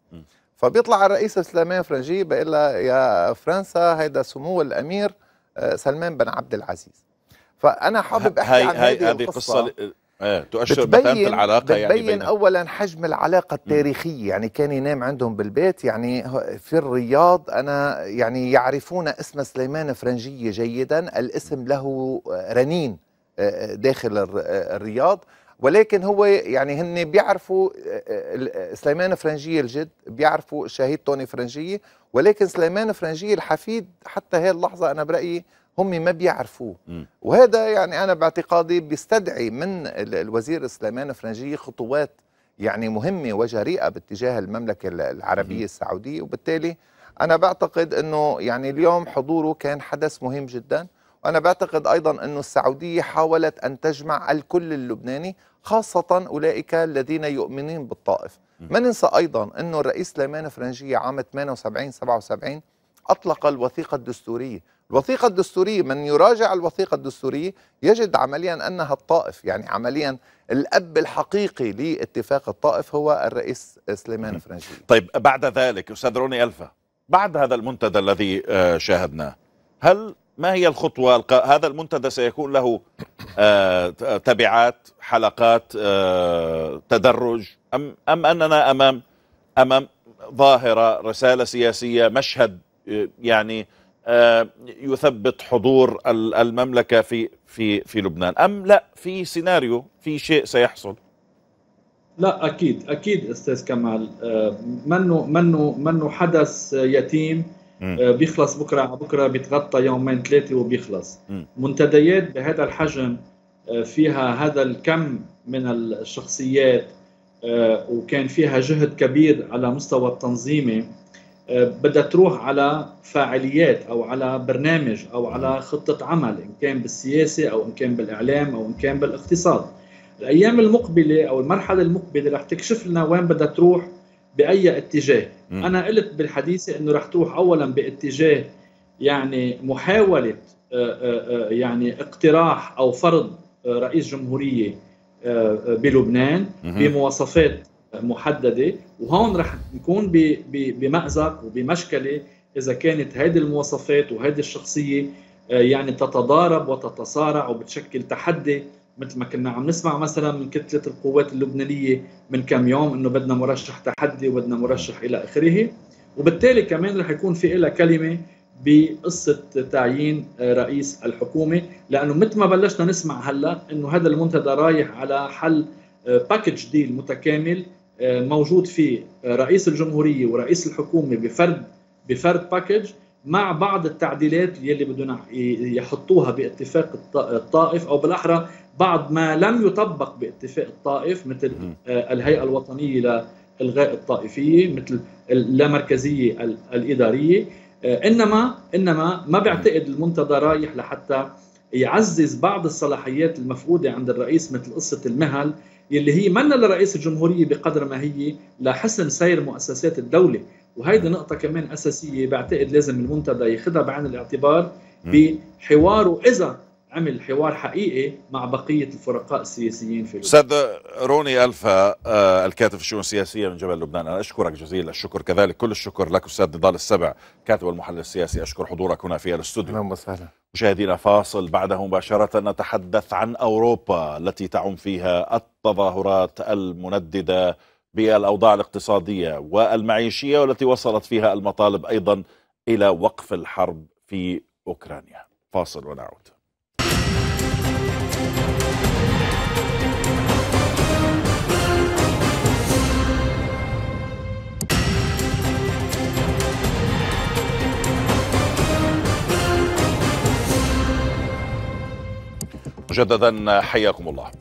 فبيطلع الرئيس سليمان فرنجية بيقول لها يا فرنسا هيدا سمو الأمير سلمان بن عبد العزيز. فأنا حابب أحكي عن هذه القصة. تؤشر بتبين العلاقة، يعني بتبين أولا حجم العلاقة التاريخية، يعني كان ينام عندهم بالبيت، يعني في الرياض أنا يعني يعرفون اسم سليمان فرنجية جيدا، الاسم له رنين داخل الرياض، ولكن هو يعني هن بيعرفوا سليمان فرنجية الجد، بيعرفوا الشهيد توني فرنجية، ولكن سليمان فرنجية الحفيد حتى هاي اللحظة أنا برأيي هم ما بيعرفوه. وهذا يعني أنا باعتقادي بيستدعي من الوزير سليمان فرنجية خطوات يعني مهمة وجريئة باتجاه المملكة العربية السعودية، وبالتالي أنا بعتقد أنه يعني اليوم حضوره كان حدث مهم جدا، وأنا بعتقد أيضا أن السعودية حاولت أن تجمع الكل اللبناني، خاصة أولئك الذين يؤمنين بالطائف. ما ننسى أيضا أن الرئيس سليمان فرنجية عام 78-77 أطلق الوثيقة الدستورية. الوثيقة الدستورية، من يراجع الوثيقة الدستورية يجد عمليا أنها الطائف، يعني عمليا الأب الحقيقي لاتفاق الطائف هو الرئيس سليمان فرنجية. طيب بعد ذلك أستاذ روني الفا، بعد هذا المنتدى الذي شاهدناه، هل ما هي الخطوة؟ هذا المنتدى سيكون له تبعات، حلقات، تدرج، أم أننا أمام ظاهرة، رسالة سياسية، مشهد يعني يثبت حضور المملكة في لبنان، أم لا في سيناريو، في شيء سيحصل؟ لا أكيد أكيد أستاذ كمال، منه حدث يتيم بيخلص بكرة على بكرة، بيتغطى يومين ثلاثة وبيخلص. منتديات بهذا الحجم فيها هذا الكم من الشخصيات وكان فيها جهد كبير على مستوى التنظيمي، بدها تروح على فاعليات أو على برنامج أو على خطة عمل، إن كان بالسياسة أو إن كان بالإعلام أو إن كان بالاقتصاد. الأيام المقبلة أو المرحلة المقبلة رح تكشف لنا وين بدها تروح بأي اتجاه. أنا قلت بالحديثة أنه رح تروح أولا باتجاه يعني محاولة يعني اقتراح أو فرض رئيس جمهورية بلبنان بمواصفات محددة، وهون رح نكون بمأزق وبمشكلة إذا كانت هذه المواصفات وهذه الشخصية يعني تتضارب وتتصارع وبتشكل تحدي، مثل ما كنا عم نسمع مثلا من كتلة القوات اللبنانية من كم يوم انه بدنا مرشح تحدي وبدنا مرشح الى اخره. وبالتالي كمان رح يكون في لها كلمة بقصة تعيين رئيس الحكومة، لانه مثل ما بلشنا نسمع هلا انه هذا المنتدى رايح على حل باكج ديل متكامل موجود فيه رئيس الجمهورية ورئيس الحكومة بفرد باكج، مع بعض التعديلات يلي بدنا يحطوها باتفاق الطائف، او بالاحرى بعض ما لم يطبق باتفاق الطائف، مثل الهيئة الوطنية لإلغاء الطائفية، مثل اللامركزية الإدارية. انما ما بعتقد المنتدى رايح لحتى يعزز بعض الصلاحيات المفقودة عند الرئيس، مثل قصة المهل يلي هي من لرئيس الجمهورية بقدر ما هي لحسن سير مؤسسات الدولة. وهيدي نقطة كمان أساسية بعتقد لازم المنتدى ياخذها بعين الاعتبار بحواره، إذا عمل حوار حقيقي مع بقية الفرقاء السياسيين في لبنان. أستاذ روني الفا، الكاتب في الشؤون السياسية من جبل لبنان، أنا أشكرك جزيل الشكر، كذلك كل الشكر لك أستاذ نضال السبع كاتب والمحلل السياسي، أشكر حضورك هنا في الاستوديو. أهلا وسهلا. مشاهدينا فاصل، بعده مباشرة نتحدث عن أوروبا التي تعم فيها التظاهرات المنددة بالأوضاع الاقتصادية والمعيشية، والتي وصلت فيها المطالب أيضا إلى وقف الحرب في أوكرانيا. فاصل ونعود. مجددا حياكم الله.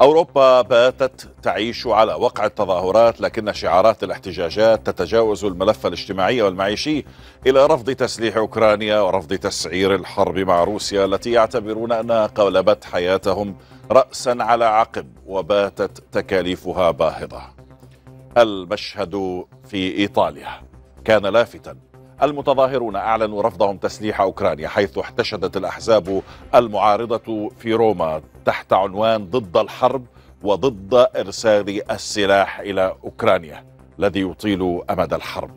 أوروبا باتت تعيش على وقع التظاهرات، لكن شعارات الاحتجاجات تتجاوز الملف الاجتماعي والمعيشي إلى رفض تسليح أوكرانيا ورفض تسعير الحرب مع روسيا التي يعتبرون أنها قلبت حياتهم رأسا على عقب وباتت تكاليفها باهظة. المشهد في إيطاليا كان لافتاً، المتظاهرون أعلنوا رفضهم تسليح أوكرانيا، حيث احتشدت الأحزاب المعارضة في روما تحت عنوان ضد الحرب وضد إرسال السلاح إلى أوكرانيا الذي يطيل أمد الحرب.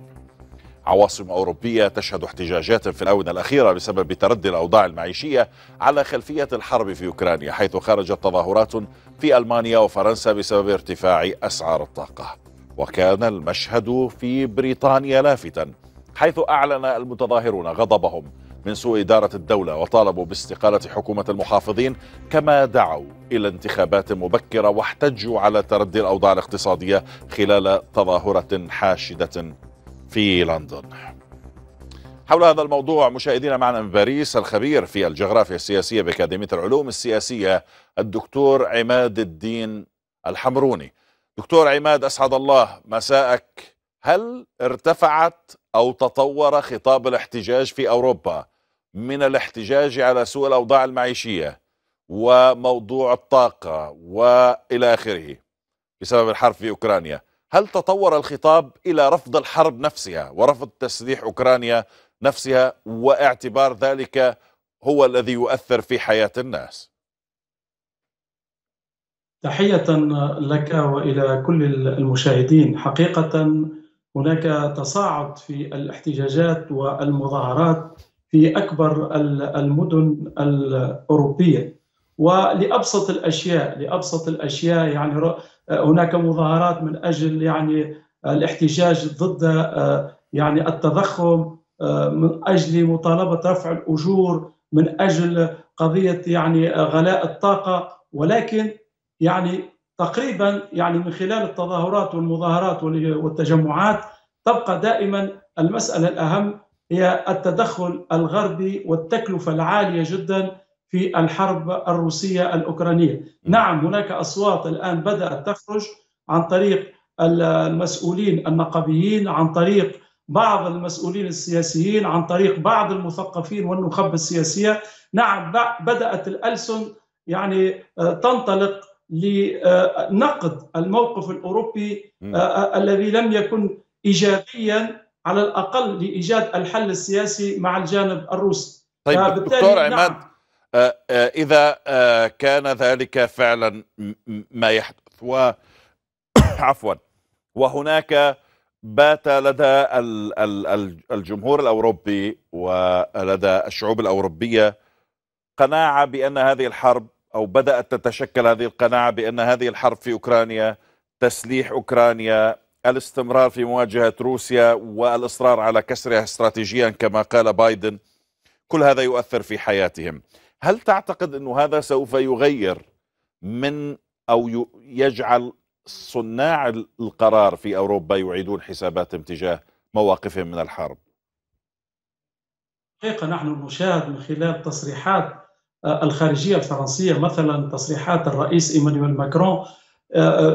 عواصم أوروبية تشهد احتجاجات في الآونة الأخيرة بسبب تردي الأوضاع المعيشية على خلفية الحرب في أوكرانيا، حيث خرجت تظاهرات في ألمانيا وفرنسا بسبب ارتفاع أسعار الطاقة. وكان المشهد في بريطانيا لافتاً، حيث أعلن المتظاهرون غضبهم من سوء إدارة الدولة وطالبوا باستقالة حكومة المحافظين، كما دعوا إلى انتخابات مبكرة واحتجوا على تردي الأوضاع الاقتصادية خلال تظاهرة حاشدة في لندن. حول هذا الموضوع مشاهدينا معنا من باريس الخبير في الجغرافيا السياسية بأكاديمية العلوم السياسية الدكتور عماد الدين الحمروني. دكتور عماد أسعد الله مساءك. هل ارتفعت أو تطور خطاب الاحتجاج في أوروبا من الاحتجاج على سوء الأوضاع المعيشية وموضوع الطاقة وإلى آخره بسبب الحرب في أوكرانيا، هل تطور الخطاب إلى رفض الحرب نفسها ورفض تسليح أوكرانيا نفسها واعتبار ذلك هو الذي يؤثر في حياة الناس؟ تحية لك وإلى كل المشاهدين. حقيقة هناك تصاعد في الاحتجاجات والمظاهرات في أكبر المدن الأوروبية، ولأبسط الأشياء يعني هناك مظاهرات من أجل يعني الاحتجاج ضد يعني التضخم، من أجل مطالبة رفع الأجور، من أجل قضية يعني غلاء الطاقة. ولكن يعني تقريبا يعني من خلال التظاهرات والمظاهرات والتجمعات تبقى دائما المسألة الأهم هي التدخل الغربي والتكلفة العالية جدا في الحرب الروسية الأوكرانية. نعم هناك أصوات الآن بدأت تخرج عن طريق المسؤولين النقابيين، عن طريق بعض المسؤولين السياسيين، عن طريق بعض المثقفين والنخبة السياسية. نعم بدأت الألسن يعني تنطلق لنقد الموقف الأوروبي الذي لم يكن إيجابيا على الأقل لإيجاد الحل السياسي مع الجانب الروسي. طيب دكتور عماد، إذا كان ذلك فعلا ما يحدث عفوا وهناك بات لدى الجمهور الأوروبي ولدى الشعوب الأوروبية قناعة بأن هذه الحرب أو بدأت تتشكل هذه القناعة بأن هذه الحرب في أوكرانيا، تسليح أوكرانيا، الاستمرار في مواجهة روسيا والإصرار على كسرها استراتيجيا كما قال بايدن، كل هذا يؤثر في حياتهم. هل تعتقد أن هذا سوف يغير من أو يجعل صناع القرار في أوروبا يعيدون حساباتهم تجاه مواقفهم من الحرب؟ حقيقة نحن نشاهد من خلال تصريحات الخارجية الفرنسية مثلا تصريحات الرئيس إيمانويل ماكرون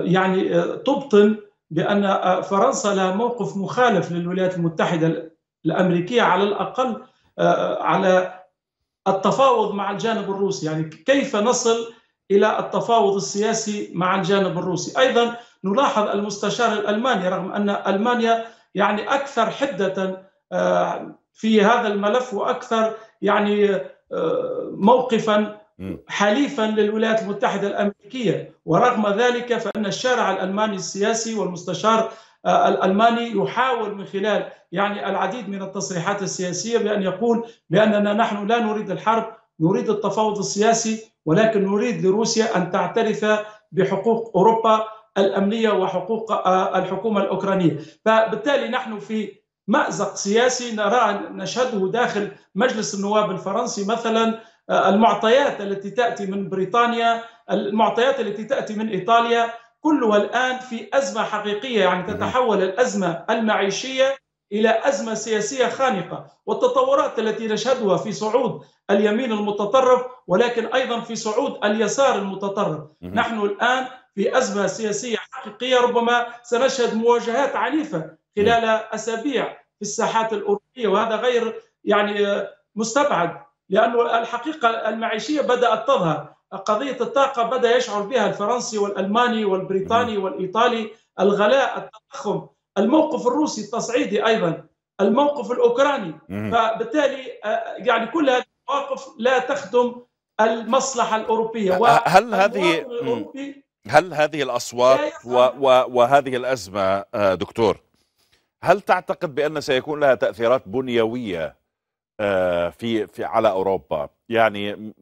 يعني تبطن بأن فرنسا لها موقف مخالف للولايات المتحدة الأمريكية على الأقل على التفاوض مع الجانب الروسي، يعني كيف نصل إلى التفاوض السياسي مع الجانب الروسي. أيضا نلاحظ المستشار الألماني رغم أن ألمانيا يعني أكثر حدة في هذا الملف وأكثر يعني موقفا حليفا للولايات المتحدة الأمريكية، ورغم ذلك فإن الشارع الألماني السياسي والمستشار الألماني يحاول من خلال يعني العديد من التصريحات السياسية بأن يقول بأننا نحن لا نريد الحرب، نريد التفاوض السياسي، ولكن نريد لروسيا أن تعترف بحقوق أوروبا الأمنية وحقوق الحكومة الأوكرانية. فبالتالي نحن في مأزق سياسي نرى نشهده داخل مجلس النواب الفرنسي مثلا، المعطيات التي تأتي من بريطانيا، المعطيات التي تأتي من إيطاليا، كلها الآن في أزمة حقيقية، يعني تتحول الأزمة المعيشية إلى أزمة سياسية خانقة، والتطورات التي نشهدها في صعود اليمين المتطرف ولكن أيضا في صعود اليسار المتطرف. نحن الآن في أزمة سياسية حقيقية ربما سنشهد مواجهات عنيفة خلال أسابيع في الساحات الأوروبية، وهذا غير يعني مستبعد لأنه الحقيقة المعيشية بدأت تظهر. قضية الطاقة بدأ يشعر بها الفرنسي والألماني والبريطاني والإيطالي، الغلاء، التضخم، الموقف الروسي التصعيدي أيضا، الموقف الأوكراني. فبالتالي يعني كل هذه المواقف لا تخدم المصلحة الأوروبية. هل هذه الأصوات وهذه الأزمة دكتور، هل تعتقد بأن سيكون لها تأثيرات بنيوية في على أوروبا؟ يعني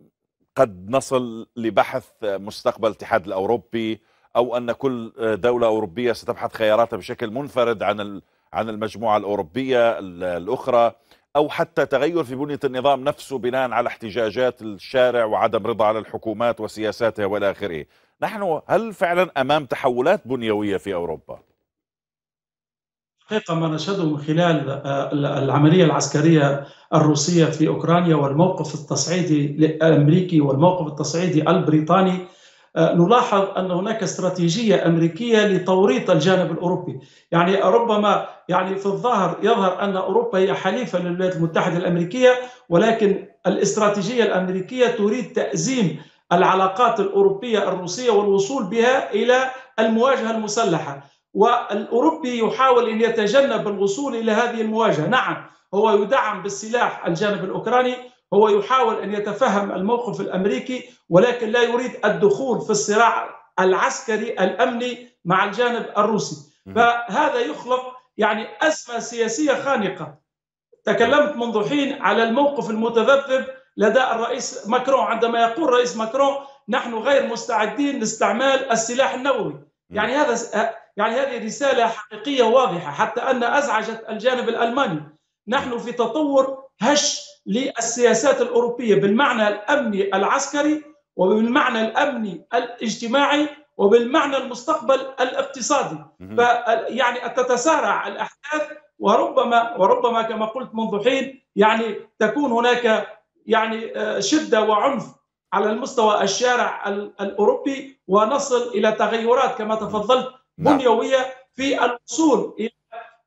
قد نصل لبحث مستقبل الاتحاد الأوروبي، أو أن كل دولة أوروبية ستبحث خياراتها بشكل منفرد عن المجموعة الأوروبية الأخرى، أو حتى تغير في بنية النظام نفسه بناء على احتجاجات الشارع وعدم رضا على الحكومات وسياساتها والى آخره. نحن هل فعلا أمام تحولات بنيوية في أوروبا؟ حقيقة ما نشهده من خلال العملية العسكرية الروسية في أوكرانيا والموقف التصعيدي الأمريكي والموقف التصعيدي البريطاني نلاحظ أن هناك استراتيجية أمريكية لتوريط الجانب الأوروبي. يعني ربما يعني في الظاهر يظهر أن أوروبا هي حليفة للولايات المتحدة الأمريكية، ولكن الاستراتيجية الأمريكية تريد تأزيم العلاقات الأوروبية الروسية والوصول بها إلى المواجهة المسلحة، والأوروبي يحاول أن يتجنب الوصول إلى هذه المواجهة. نعم هو يدعم بالسلاح الجانب الأوكراني، هو يحاول أن يتفهم الموقف الأمريكي، ولكن لا يريد الدخول في الصراع العسكري الأمني مع الجانب الروسي. فهذا يخلق يعني أزمة سياسية خانقة. تكلمت منذ حين على الموقف المتذبذب لدى الرئيس ماكرون، عندما يقول الرئيس ماكرون نحن غير مستعدين لاستعمال السلاح النووي. يعني هذه رسالة حقيقية واضحة، حتى أن أزعجت الجانب الألماني. نحن في تطور هش للسياسات الأوروبية بالمعنى الأمني العسكري، وبالمعنى الأمني الاجتماعي، وبالمعنى المستقبل الاقتصادي. فيعني تتسارع الأحداث، وربما كما قلت منذ حين يعني تكون هناك يعني شدة وعنف على المستوى الشارع الأوروبي، ونصل إلى تغيرات كما تفضلت بنيوية في الوصول إلى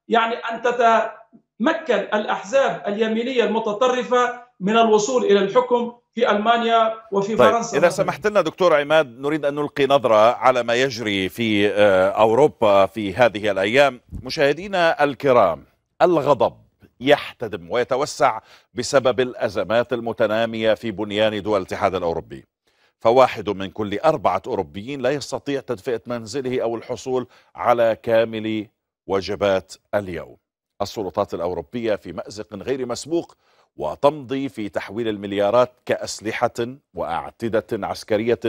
يعني أن تتمكن الأحزاب اليمينية المتطرفة من الوصول إلى الحكم في ألمانيا وفي فرنسا. إذا سمحت لنا دكتور عماد، نريد أن نلقي نظرة على ما يجري في أوروبا في هذه الأيام. مشاهدينا الكرام، الغضب يحتدم ويتوسع بسبب الأزمات المتنامية في بنيان دول الاتحاد الأوروبي، فواحد من كل 4 أوروبيين لا يستطيع تدفئة منزله أو الحصول على كامل وجبات اليوم. السلطات الأوروبية في مأزق غير مسبوق، وتمضي في تحويل المليارات كأسلحة وأعتدة عسكرية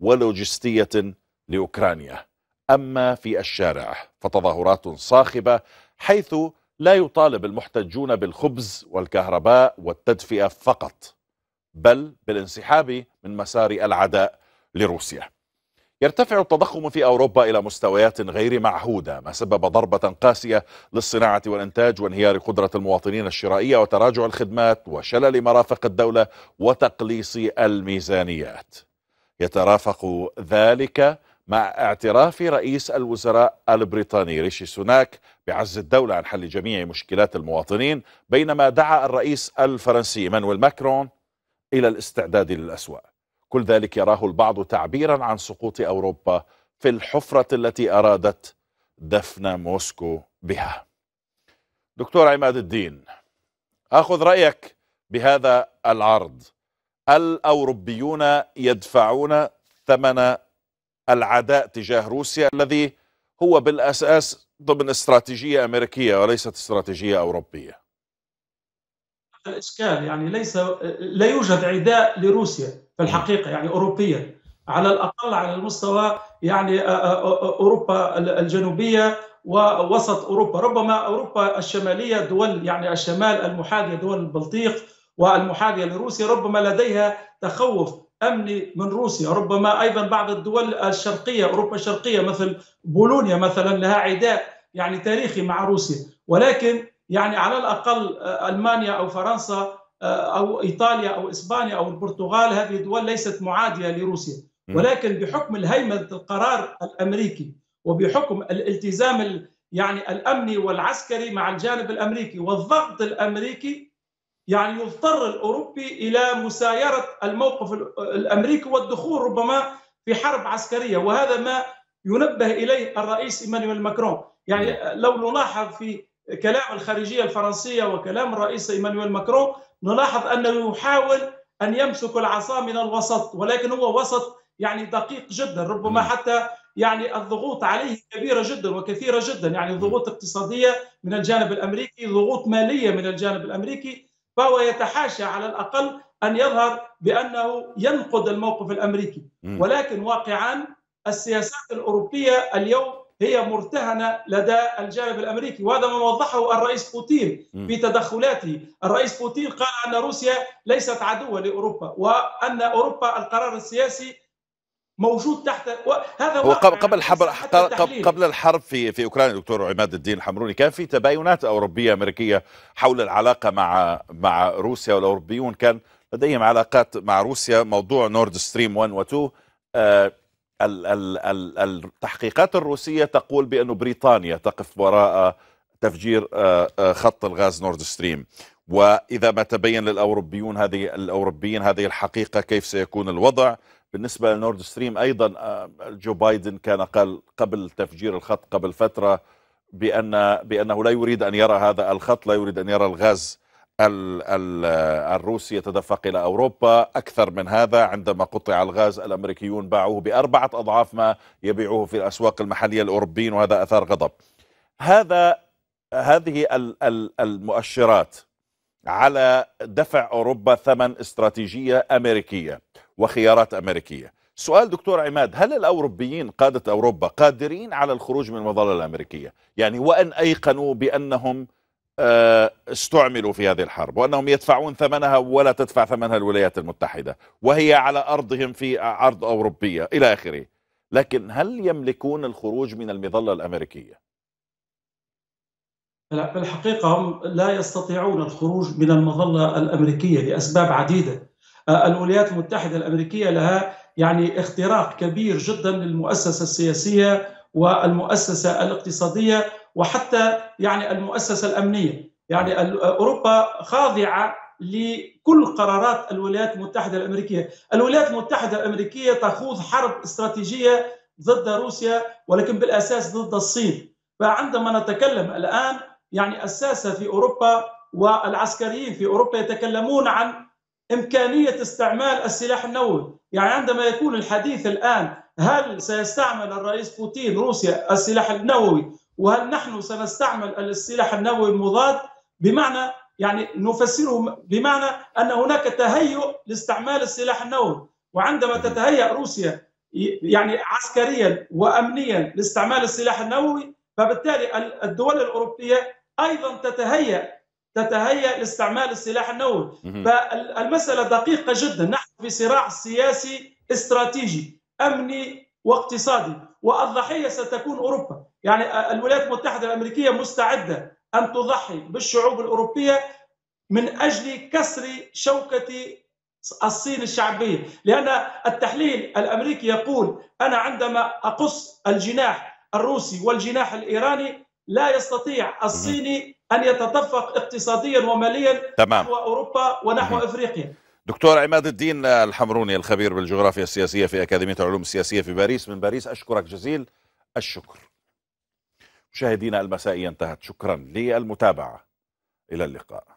ولوجستية لأوكرانيا. أما في الشارع فتظاهرات صاخبة، حيث لا يطالب المحتجون بالخبز والكهرباء والتدفئة فقط، بل بالانسحاب من مسار العداء لروسيا. يرتفع التضخم في أوروبا إلى مستويات غير معهودة، ما سبب ضربة قاسية للصناعة والإنتاج وانهيار قدرة المواطنين الشرائية وتراجع الخدمات وشلل مرافق الدولة وتقليص الميزانيات. يترافق ذلك مع اعتراف رئيس الوزراء البريطاني ريشي سوناك بعجز الدولة عن حل جميع مشكلات المواطنين، بينما دعا الرئيس الفرنسي إيمانويل ماكرون إلى الاستعداد للأسوأ. كل ذلك يراه البعض تعبيرا عن سقوط أوروبا في الحفرة التي أرادت دفن موسكو بها. دكتور عماد الدين، أخذ رأيك بهذا العرض. الأوروبيون يدفعون ثمن العداء تجاه روسيا، الذي هو بالأساس ضمن استراتيجية أمريكية وليست استراتيجية أوروبية. الإشكال يعني لا يوجد عداء لروسيا في الحقيقة يعني أوروبيا، على الأقل على المستوى يعني أوروبا الجنوبية ووسط أوروبا. ربما أوروبا الشمالية، دول يعني الشمال المحاذية، دول البلطيق والمحاذية لروسيا، ربما لديها تخوف أمني من روسيا. ربما أيضا بعض الدول الشرقية، أوروبا الشرقية مثل بولونيا مثلا، لها عداء يعني تاريخي مع روسيا. ولكن يعني على الأقل ألمانيا أو فرنسا أو إيطاليا أو إسبانيا أو البرتغال، هذه الدول ليست معادية لروسيا. ولكن بحكم الهيمنة القرار الأمريكي، وبحكم الالتزام يعني الأمني والعسكري مع الجانب الأمريكي والضغط الأمريكي، يعني يضطر الأوروبي إلى مسايرة الموقف الأمريكي والدخول ربما في حرب عسكرية. وهذا ما ينبه إليه الرئيس إيمانويل ماكرون. يعني لو نلاحظ في كلام الخارجية الفرنسية وكلام الرئيس إيمانويل ماكرون، نلاحظ أنه يحاول أن يمسك العصا من الوسط، ولكن هو وسط يعني دقيق جدا. ربما حتى يعني الضغوط عليه كبيرة جدا وكثيرة جدا، يعني ضغوط اقتصادية من الجانب الأمريكي، ضغوط مالية من الجانب الأمريكي. فهو يتحاشى على الأقل أن يظهر بأنه ينقد الموقف الأمريكي. ولكن واقعا السياسات الأوروبية اليوم هي مرتهنة لدى الجانب الأمريكي، وهذا ما وضحه الرئيس بوتين في تدخلاته. الرئيس بوتين قال أن روسيا ليست عدوة لأوروبا، وأن أوروبا القرار السياسي موجود تحت هذا. قبل الحرب في أوكرانيا، دكتور عماد الدين الحمروني، كان في تباينات أوروبية أمريكية حول العلاقة مع روسيا، والأوروبيون كان لديهم علاقات مع روسيا. موضوع نورد ستريم 1 و 2 التحقيقات الروسية تقول بأن بريطانيا تقف وراء تفجير خط الغاز نورد ستريم، وإذا ما تبين للأوروبيون هذه الحقيقة كيف سيكون الوضع. بالنسبة لنورد ستريم أيضا جو بايدن كان قال قبل تفجير الخط قبل فترة بأنه لا يريد أن يرى هذا الخط، لا يريد أن يرى الغاز الروسي يتدفق إلى أوروبا. أكثر من هذا، عندما قطع الغاز الأمريكيون باعوه ب4 أضعاف ما يبيعوه في الأسواق المحلية الأوروبيين، وهذا أثار غضب. هذه المؤشرات على دفع أوروبا ثمن استراتيجية أمريكية وخيارات أمريكية. سؤال دكتور عماد، هل الأوروبيين قادة أوروبا قادرين على الخروج من المظلة الأمريكية؟ يعني وأن أيقنوا بأنهم استعملوا في هذه الحرب وأنهم يدفعون ثمنها ولا تدفع ثمنها الولايات المتحدة وهي على أرضهم في أرض أوروبية إلى آخره، لكن هل يملكون الخروج من المظلة الأمريكية؟ لا، بالحقيقة لا يستطيعون الخروج من المظلة الأمريكية لأسباب عديدة. الولايات المتحدة الأمريكية لها يعني اختراق كبير جدا للمؤسسة السياسية والمؤسسة الاقتصادية وحتى يعني المؤسسة الأمنية. يعني أوروبا خاضعة لكل قرارات الولايات المتحدة الأمريكية. الولايات المتحدة الأمريكية تخوض حرب استراتيجية ضد روسيا ولكن بالأساس ضد الصين. فعندما نتكلم الآن يعني الساسة في أوروبا والعسكريين في أوروبا يتكلمون عن إمكانية استعمال السلاح النووي. يعني عندما يكون الحديث الآن هل سيستعمل الرئيس بوتين روسيا السلاح النووي وهل نحن سنستعمل السلاح النووي المضاد، بمعنى يعني نفسره بمعنى أن هناك تهيؤ لاستعمال السلاح النووي. وعندما تتهيأ روسيا يعني عسكريا وأمنيا لاستعمال السلاح النووي، فبالتالي الدول الأوروبية أيضا تتهيأ لاستعمال السلاح النووي. فالمسألة دقيقة جدا، نحن في صراع سياسي استراتيجي أمني واقتصادي والضحية ستكون أوروبا. يعني الولايات المتحدة الأمريكية مستعدة أن تضحي بالشعوب الأوروبية من أجل كسر شوكة الصين الشعبية، لأن التحليل الأمريكي يقول أنا عندما أقص الجناح الروسي والجناح الإيراني لا يستطيع الصيني أن يتدفق اقتصاديا وماليا نحو أوروبا ونحو أفريقيا. دكتور عماد الدين الحمروني، الخبير بالجغرافيا السياسية في أكاديمية العلوم السياسية في باريس، من باريس أشكرك جزيل الشكر. مشاهدينا، المسائية انتهت، شكرا للمتابعة، إلى اللقاء.